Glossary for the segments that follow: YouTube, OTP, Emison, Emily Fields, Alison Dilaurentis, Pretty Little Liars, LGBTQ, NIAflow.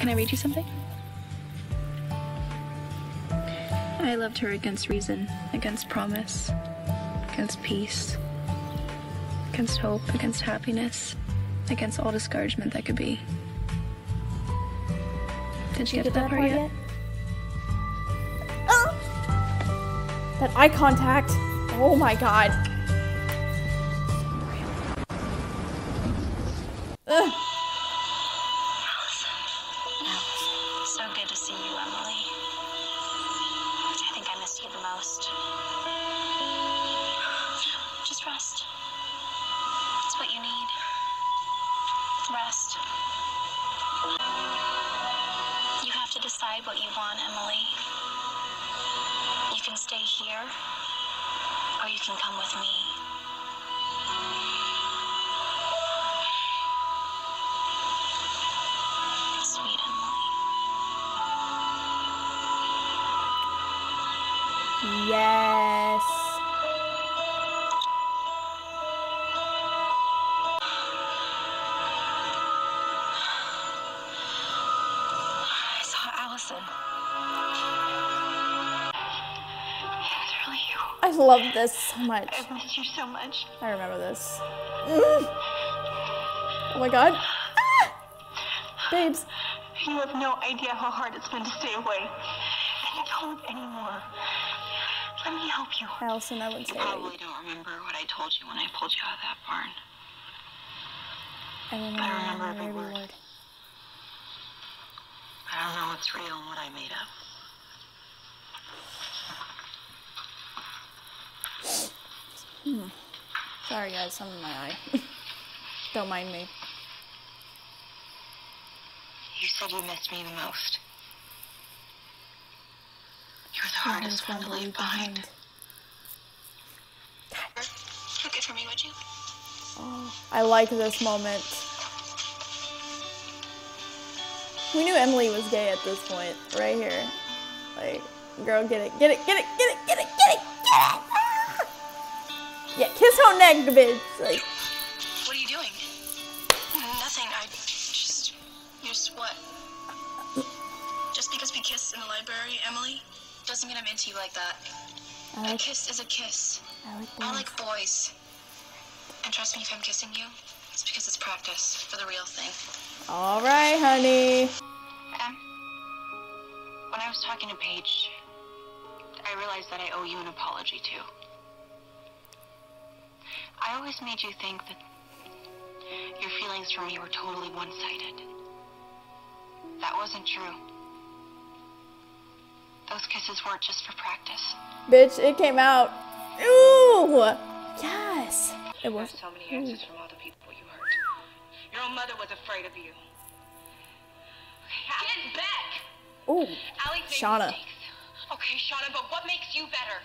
Can I read you something? I loved her against reason, against promise, against peace, against hope, against happiness, against all discouragement that could be. Did you get to that part yet? Oh! That eye contact. Oh my god. Ugh. So good to see you, Emily. I think I missed you the most. Just rest. That's what you need. Rest. You have to decide what you want, Emily. You can stay here, or you can come with me. Sweet Emily. Yes. I saw Alison. I love this so much. I missed you so much. I remember this. Oh my god. Ah! Babes. You have no idea how hard it's been to stay away. I can't hold anymore. Let me help you. Alison, I would say. You probably don't remember what I told you when I pulled you out of that barn. I remember every word. I don't know what's real and what I made up. Sorry guys, something in my eye. Don't mind me. You said you missed me the most. You were the hardest one to leave behind. Look it for me, would you? Oh, I like this moment. We knew Emily was gay at this point, right here. Like, girl, get it, get it, get it, get it, get it, get it, get it! Yeah, kiss her neck, bitch. Like, what are you doing? Nothing. I just. Just what? Just because we kissed in the library, Emily, doesn't mean I'm into you like that. A kiss is a kiss. I like boys. And trust me, if I'm kissing you, it's because it's practice for the real thing. All right, honey. When I was talking to Paige, I realized that I owe you an apology too. I always made you think that your feelings for me were totally one-sided. That wasn't true. Those kisses weren't just for practice. Bitch, it came out. Ooh! Yes! It was. So many answers from all the people you hurt. Your own mother was afraid of you. Get back! Ooh, Shauna. Okay, Shauna, but what makes you better?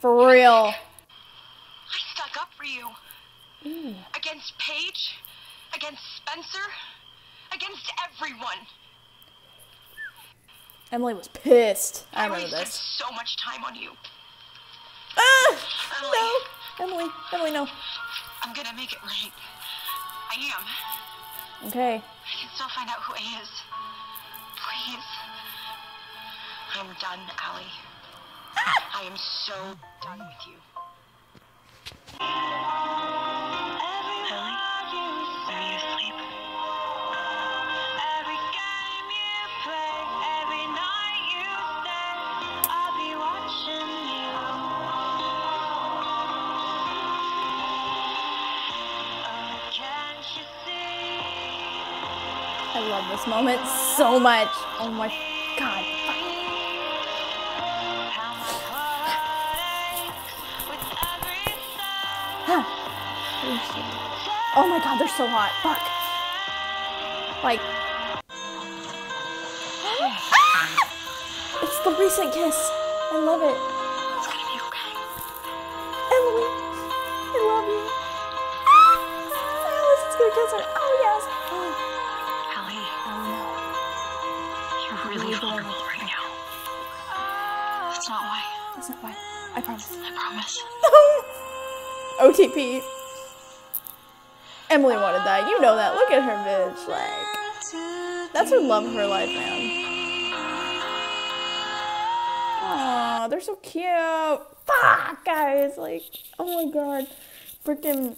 For real. I stuck up for you. Mm. Against Paige, against Spencer, against everyone. Emily was pissed. I remember this. I wasted so much time on you. Ah! Emily. No. Emily. Emily, no. I'm gonna make it right. I am. Okay. I can still find out who A is. Please. I'm done, Allie. Ah! I am so done with you. Ellie, are you asleep? Every game you play, every night you stay, I'll be watching you. Oh, can't you see? I love this moment so much. Oh my god. Oh my god, they're so hot. Fuck. Like. Ah! It's the recent kiss. I love it. It's gonna be okay. Emily, I love you. Ah! Alice is gonna kiss her. Oh, yes. Oh. Ellie. Oh, no. You're really vulnerable right now. That's not why. That's not why. I promise. I promise. OTP. Emily wanted that. You know that. Look at her, bitch. Like, That's her love of her life, man. Aw, they're so cute. Fuck, guys. Like, oh my god. Freaking.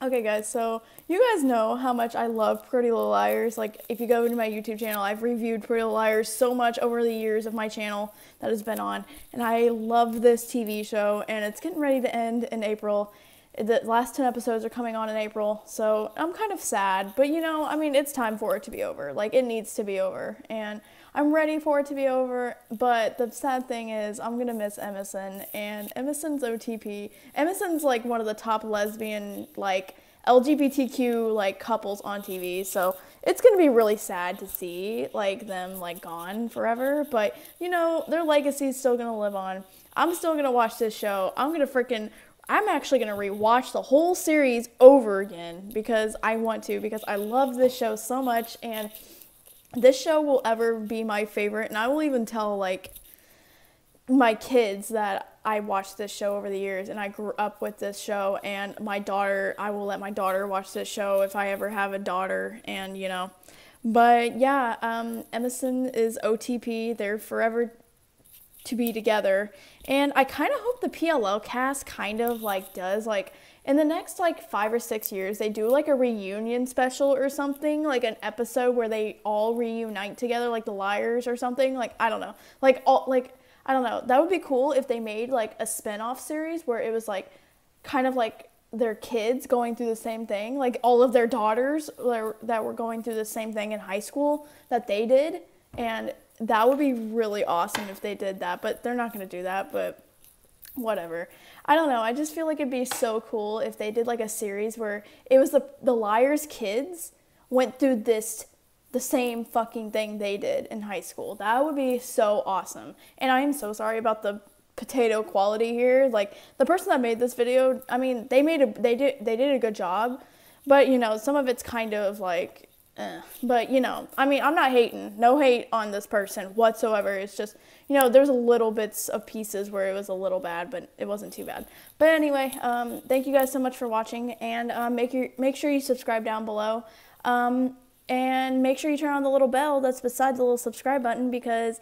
Okay, guys, so you guys know how much I love Pretty Little Liars. Like, if you go to my YouTube channel, I've reviewed Pretty Little Liars so much over the years of my channel that has been on. And I love this TV show, and it's getting ready to end in April. The last 10 episodes are coming on in April, so I'm kind of sad. But, you know, I mean, it's time for it to be over. Like, it needs to be over. And I'm ready for it to be over, but the sad thing is I'm gonna miss Emison, and Emison's OTP. Emison's like one of the top lesbian, like LGBTQ like couples on TV, so it's gonna be really sad to see like them like gone forever. But you know, their legacy's still gonna live on. I'm still gonna watch this show. I'm actually gonna rewatch the whole series over again because I want to, because I love this show so much, and this show will ever be my favorite, and I will even tell, like, my kids that I watched this show over the years, and I grew up with this show, and my daughter, I will let my daughter watch this show if I ever have a daughter, and, you know. But, yeah, Emison is OTP. They're forever to be together, and I kind of hope the PLL cast kind of, like, does, like, in the next, like, 5 or 6 years, they do, like, a reunion special or something, like, an episode where they all reunite together, like, the Liars or something, like, I don't know, like, all, like, I don't know, that would be cool if they made, like, a spin-off series where it was, like, kind of, like, their kids going through the same thing, like, all of their daughters that were going through the same thing in high school that they did, and that would be really awesome if they did that, but they're not going to do that, but whatever. I don't know. I just feel like it'd be so cool if they did like a series where it was the Liars' kids went through the same fucking thing they did in high school. That would be so awesome. And I am so sorry about the potato quality here. Like the person that made this video, I mean, they did a good job, but you know, some of it's kind of like, but you know, I mean, I'm not hating, no hate on this person whatsoever. It's just, you know, there's a little bits of pieces where it was a little bad, but it wasn't too bad. But anyway, thank you guys so much for watching, and make sure you subscribe down below, and make sure you turn on the little bell that's beside the little subscribe button, because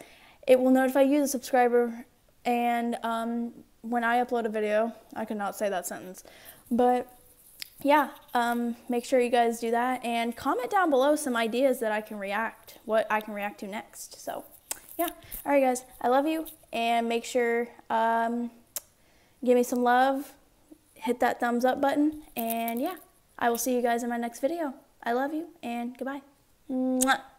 it will notify you the subscriber, and when I upload a video. I could not say that sentence, but yeah, make sure you guys do that, and comment down below some ideas that I can react to next. So yeah, all right guys, I love you, and make sure, give me some love, hit that thumbs up button, and yeah, I will see you guys in my next video. I love you, and goodbye. Mwah.